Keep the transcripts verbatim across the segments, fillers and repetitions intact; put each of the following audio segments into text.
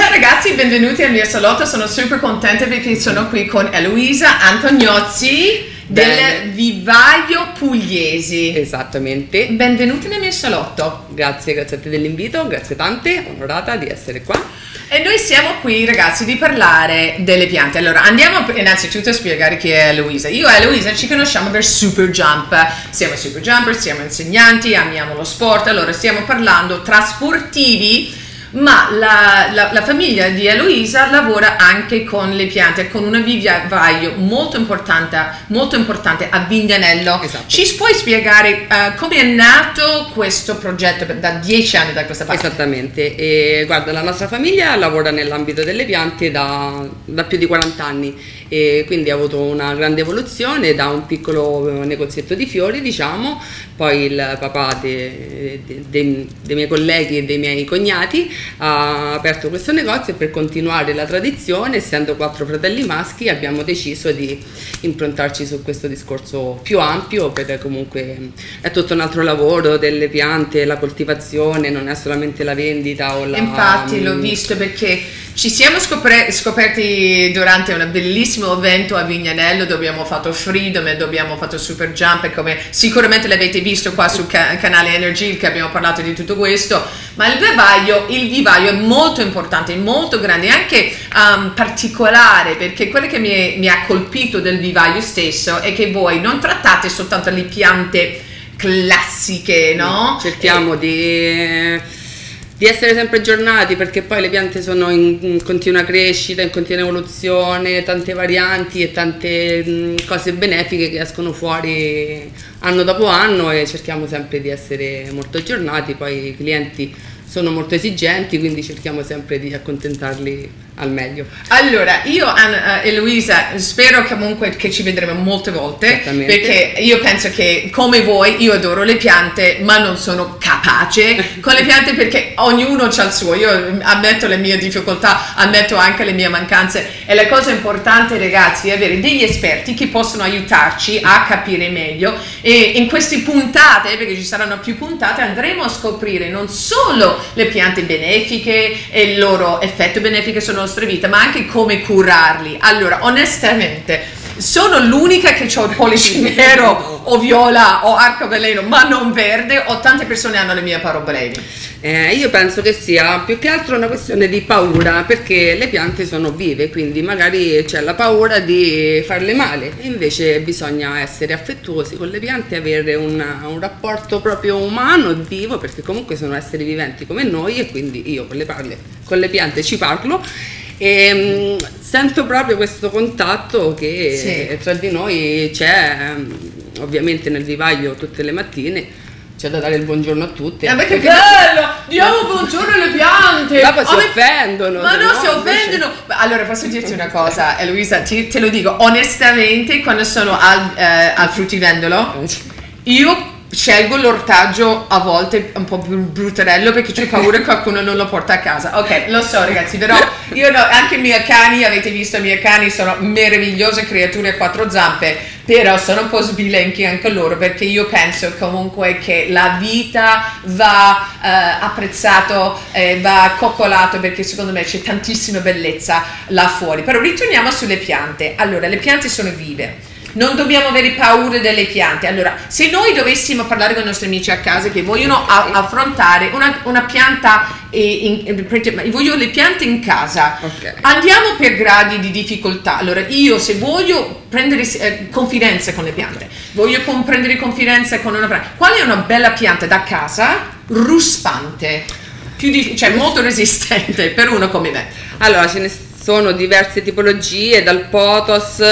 Ciao ragazzi, benvenuti al mio salotto, sono super contenta perché sono qui con Eloisa Antoniozzi del Vivaio Pugliesi. Esattamente. Benvenuti nel mio salotto. Grazie, grazie a te dell'invito, grazie tante, onorata di essere qua. E noi siamo qui ragazzi di parlare delle piante. Allora andiamo innanzitutto a spiegare chi è Eloisa. Io e Eloisa ci conosciamo per Super Jumper. Siamo Super Jumper, siamo insegnanti, amiamo lo sport. Allora stiamo parlando tra sportivi, ma la, la, la famiglia di Eloisa lavora anche con le piante, con una vivaio molto importante, molto importante a Vignanello. Esatto. Ci puoi spiegare uh, come è nato questo progetto da dieci anni da questa parte? Esattamente, e, guarda, la nostra famiglia lavora nell'ambito delle piante da, da più di quaranta anni e quindi ha avuto una grande evoluzione da un piccolo negozietto di fiori, diciamo, poi il papà dei de, de, de miei colleghi e dei miei cognati ha aperto questo negozio e per continuare la tradizione, essendo quattro fratelli maschi, abbiamo deciso di improntarci su questo discorso più ampio, perché comunque è tutto un altro lavoro delle piante, la coltivazione, non è solamente la vendita o la... Infatti l'ho visto perché ci siamo scopre, scoperti durante un bellissimo evento a Vignanello dove abbiamo fatto Freedom e dove abbiamo fatto Super Jumper, come sicuramente l'avete visto qua sul ca canale Energy che abbiamo parlato di tutto questo, ma il vivaio, il vivaio è molto importante, molto grande e anche um, particolare, perché quello che mi, mi ha colpito del vivaio stesso è che voi non trattate soltanto le piante classiche, no? Cerchiamo e... di... di essere sempre aggiornati, perché poi le piante sono in, in continua crescita, in continua evoluzione, tante varianti e tante mh, cose benefiche che escono fuori anno dopo anno e cerchiamo sempre di essere molto aggiornati. Poi i clienti sono molto esigenti, quindi cerchiamo sempre di accontentarli al meglio. Allora, io Anna, e Eloisa, spero comunque che ci vedremo molte volte, perché io penso che come voi io adoro le piante, ma non sono capace con le piante perché ognuno ha il suo. Io ammetto le mie difficoltà, ammetto anche le mie mancanze e la cosa importante ragazzi è avere degli esperti che possono aiutarci a capire meglio, e in queste puntate, perché ci saranno più puntate, andremo a scoprire non solo le piante benefiche e il loro effetto benefico sulla nostra vita, ma anche come curarli. Allora, onestamente, sono l'unica che ho il pollice nero o viola o arcobaleno, ma non verde, o tante persone hanno le mie parabelli. Eh, io penso che sia più che altro una questione di paura, perché le piante sono vive, quindi magari c'è la paura di farle male, invece bisogna essere affettuosi con le piante, avere una, un rapporto proprio umano e vivo, perché comunque sono esseri viventi come noi e quindi io con le, parle, con le piante ci parlo. E um, sento proprio questo contatto che sì, tra di noi c'è, um, ovviamente nel vivaio tutte le mattine c'è da dare il buongiorno a tutti. Ma che bello! Diamo buongiorno alle piante! Ma si offendono! Ma no, si offendono! Allora, posso dirti una cosa, Eloisa, te lo dico onestamente, quando sono al, eh, al fruttivendolo, io scelgo l'ortaggio a volte un po' brutterello perché ho paura che qualcuno non lo porta a casa. Ok, lo so ragazzi, però io no, anche i miei cani, avete visto i miei cani, sono meravigliose creature a quattro zampe, però sono un po' sbilenchi anche loro, perché io penso comunque che la vita va eh, apprezzato, eh, va coccolato, perché secondo me c'è tantissima bellezza là fuori. Però ritorniamo sulle piante. Allora, le piante sono vive, non dobbiamo avere paura delle piante. Allora, se noi dovessimo parlare con i nostri amici a casa che vogliono okay. affrontare una, una pianta, e, in, in, voglio le piante in casa, okay. andiamo per gradi di difficoltà. Allora, io se voglio prendere eh, confidenza con le piante, okay. voglio prendere confidenza con una pianta, qual è una bella pianta da casa ruspante, più di, cioè molto resistente per uno come me? Allora, ce ne sono diverse tipologie, dal potos,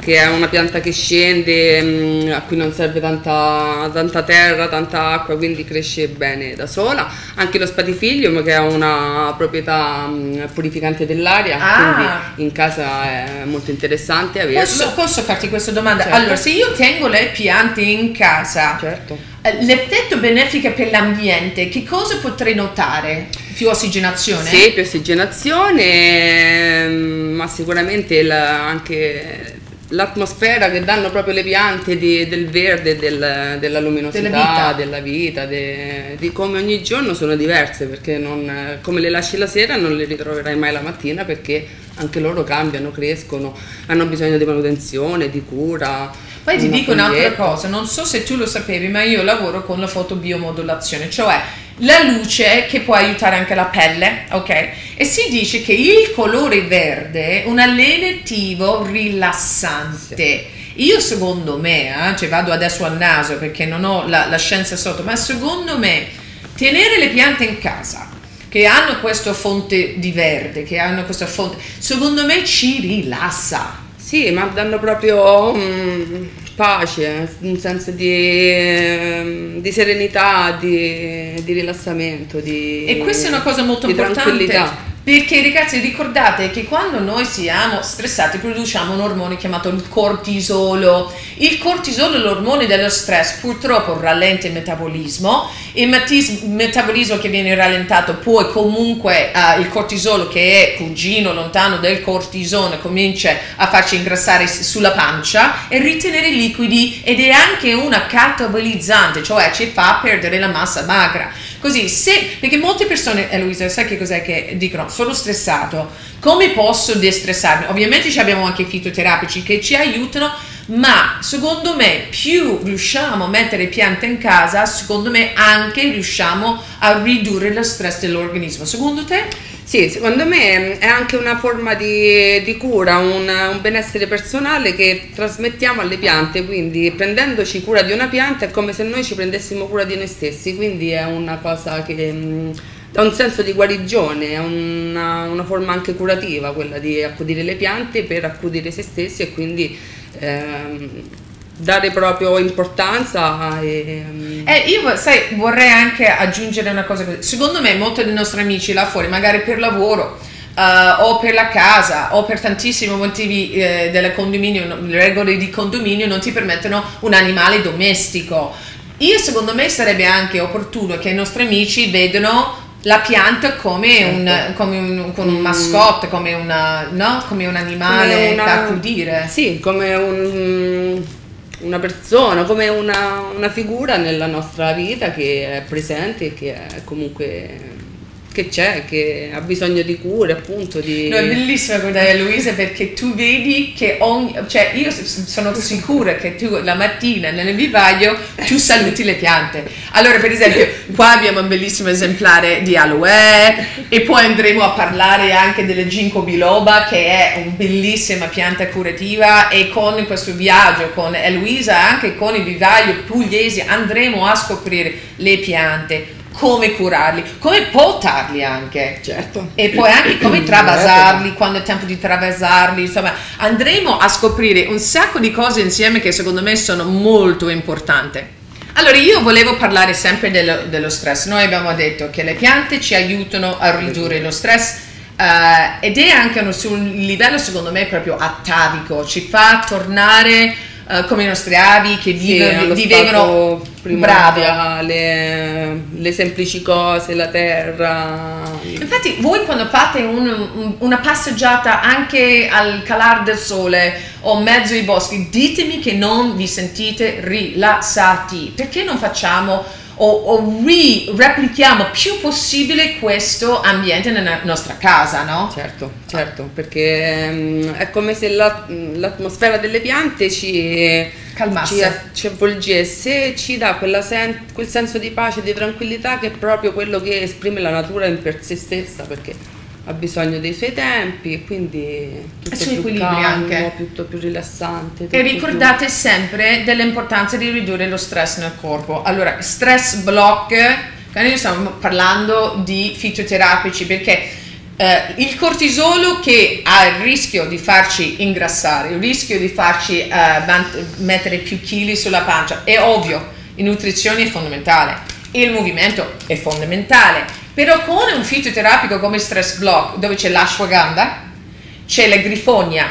che è una pianta che scende, mh, a cui non serve tanta, tanta terra, tanta acqua, quindi cresce bene da sola, anche lo spatifilium, che ha una proprietà mh, purificante dell'aria, ah. quindi in casa è molto interessante averlo. Posso, posso farti questa domanda? Certo. Allora, se io tengo le piante in casa, certo. l'effetto benefico per l'ambiente, che cosa potrei notare? Più ossigenazione? Sì, più ossigenazione, ma sicuramente la, anche l'atmosfera che danno proprio le piante di, del verde, del, della luminosità, vita. della vita, de, di come ogni giorno sono diverse, perché non, come le lasci la sera non le ritroverai mai la mattina, perché anche loro cambiano, crescono, hanno bisogno di manutenzione, di cura. Poi ti dico un'altra cosa, non so se tu lo sapevi, ma io lavoro con la fotobiomodulazione, cioè la luce che può aiutare anche la pelle, ok? E si dice che il colore verde è un allenativo rilassante. Sì. Io secondo me, eh, cioè vado adesso al naso perché non ho la, la scienza sotto, ma secondo me tenere le piante in casa che hanno questa fonte di verde, che hanno questa fonte, secondo me ci rilassa. Sì, ma danno proprio um, pace, un senso di, di serenità, di, di rilassamento. Di, e questa è una cosa molto importante, perché ragazzi ricordate che quando noi siamo stressati produciamo un ormone chiamato il cortisolo. Il cortisolo è l'ormone dello stress, purtroppo rallenta il metabolismo, il metabolismo che viene rallentato, poi comunque eh, il cortisolo che è cugino lontano del cortisone comincia a farci ingrassare sulla pancia e ritenere liquidi, ed è anche una catabolizzante, cioè ci fa perdere la massa magra. Così, se, perché molte persone, Eloisa, sai che cos'è che dicono? Sono stressato, come posso destressarmi? Ovviamente ci abbiamo anche i fitoterapici che ci aiutano, ma secondo me più riusciamo a mettere piante in casa, secondo me anche riusciamo a ridurre lo stress dell'organismo. Secondo te? Sì, secondo me è anche una forma di, di cura, un, un benessere personale che trasmettiamo alle piante, quindi prendendoci cura di una pianta è come se noi ci prendessimo cura di noi stessi, quindi è una cosa che mh, ha un senso di guarigione, è una, una forma anche curativa quella di accudire le piante per accudire se stessi e quindi ehm, dare proprio importanza e, um... eh, io sai, vorrei anche aggiungere una cosa. Secondo me molti dei nostri amici là fuori, magari per lavoro uh, o per la casa o per tantissimi motivi eh, del condominio, le regole di condominio non ti permettono un animale domestico. Io secondo me sarebbe anche opportuno che i nostri amici vedano la pianta come un, come un, come un mascotte, come, una, no? come un animale come una, da accudire. Sì, come un... una persona, come una, una figura nella nostra vita che è presente e che è comunque che c'è, che ha bisogno di cure, appunto di... No, è bellissima guardare Eloisa, perché tu vedi che ogni... cioè io sono sicura che tu la mattina nel vivaio tu saluti le piante. Allora per esempio qua abbiamo un bellissimo esemplare di aloe e poi andremo a parlare anche delle ginkgo biloba, che è una bellissima pianta curativa, e con questo viaggio con Eloisa, anche con il vivaio pugliesi, andremo a scoprire le piante, come curarli, come potarli anche, certo, e poi anche come travasarli, quando è tempo di travasarli. Insomma, andremo a scoprire un sacco di cose insieme che secondo me sono molto importanti. Allora, io volevo parlare sempre dello, dello stress. Noi abbiamo detto che le piante ci aiutano a ridurre lo stress, uh, ed è anche uno, su un livello secondo me proprio atavico, ci fa tornare Uh, come i nostri avi che vive, sì, vivono bravi, le, le semplici cose, la terra. Infatti voi quando fate un, un, una passeggiata anche al calar del sole o in mezzo ai boschi, ditemi che non vi sentite rilassati. Perché non facciamo o, o ri, replichiamo più possibile questo ambiente nella nostra casa, no? Certo, certo, perché um, è come se l'atmosfera la, delle piante ci calmasse, ci, ci avvolgesse, ci dà quella sen, quel senso di pace, di tranquillità che è proprio quello che esprime la natura in per sé stessa, perché ha bisogno dei suoi tempi e quindi tutto più calmo, anche. tutto più rilassante. Tutto e ricordate più... sempre dell'importanza di ridurre lo stress nel corpo. Allora, stress block, noi stiamo parlando di fitoterapici, perché eh, il cortisolo che ha il rischio di farci ingrassare, il rischio di farci eh, mettere più chili sulla pancia, è ovvio, la nutrizione è fondamentale, il movimento è fondamentale. Però con un fitoterapico come stress block, dove c'è l'ashwagandha, c'è la grifonia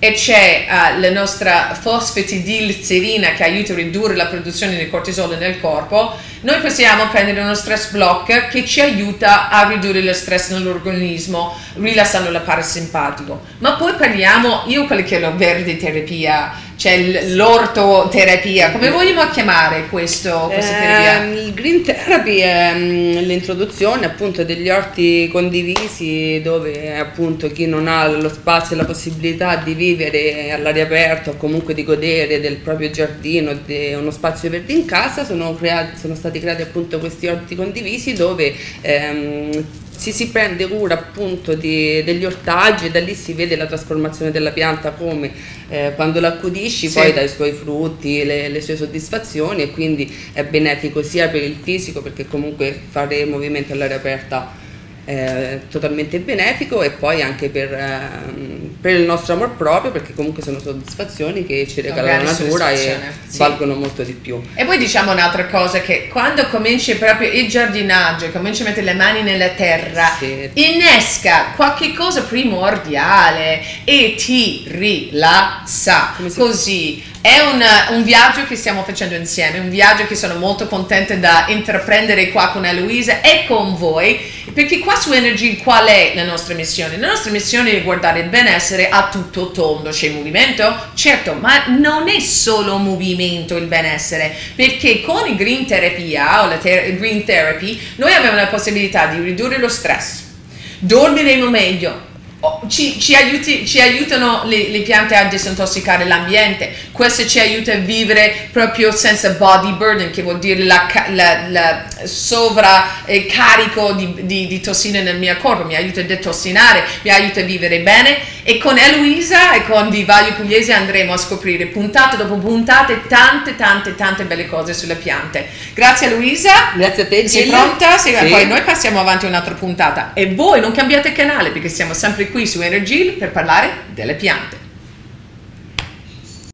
e c'è uh, la nostra fosfetidilzerina che aiuta a ridurre la produzione di cortisolo nel corpo, noi possiamo prendere uno stress block che ci aiuta a ridurre lo stress nell'organismo rilassando la parasimpatico. Ma poi prendiamo, io quello che è la verde terapia, cioè l'ortoterapia, come vogliamo chiamare questo, questa eh, terapia? Il Green Therapy è l'introduzione appunto degli orti condivisi, dove appunto chi non ha lo spazio e la possibilità di vivere all'aria aperta o comunque di godere del proprio giardino, di uno spazio verde in casa, sono, creati, sono stati creati appunto questi orti condivisi dove ehm, Si, si prende cura appunto di, degli ortaggi, e da lì si vede la trasformazione della pianta, come eh, quando l'accudisci, sì, poi dai i suoi frutti, le, le sue soddisfazioni, e quindi è benefico sia per il fisico, perché comunque fare movimento all'aria aperta è totalmente benefico, e poi anche per, eh, per il nostro amor proprio, perché comunque sono soddisfazioni che ci regala la natura e sì, valgono molto di più. E poi diciamo un'altra cosa, che quando cominci proprio il giardinaggio, cominci a mettere le mani nella terra, sì, innesca qualche cosa primordiale e ti rilassa. Così è un, un viaggio che stiamo facendo insieme, un viaggio che sono molto contenta da intraprendere qua con Eloisa e con voi, perché qua su Energy qual è la nostra missione? La nostra missione è guardare il benessere a tutto tondo. C'è movimento? Certo, ma non è solo movimento il benessere, perché con il Green Terapia o la ter Green Therapy noi abbiamo la possibilità di ridurre lo stress, dormiremo meglio, Ci, ci, aiuti, ci aiutano le, le piante a disintossicare l'ambiente, questo ci aiuta a vivere proprio senza body burden, che vuol dire la, la, la sovraccarico di, di, di tossine nel mio corpo, mi aiuta a detossinare, mi aiuta a vivere bene. E con Eloisa e con Vivaio Pugliesi andremo a scoprire puntate dopo puntate tante tante tante belle cose sulle piante. Grazie Eloisa. Grazie a te Gilles. Sei pronta? Sei, sì. Poi noi passiamo avanti un'altra puntata e voi non cambiate canale, perché siamo sempre qui su Enerjill per parlare delle piante.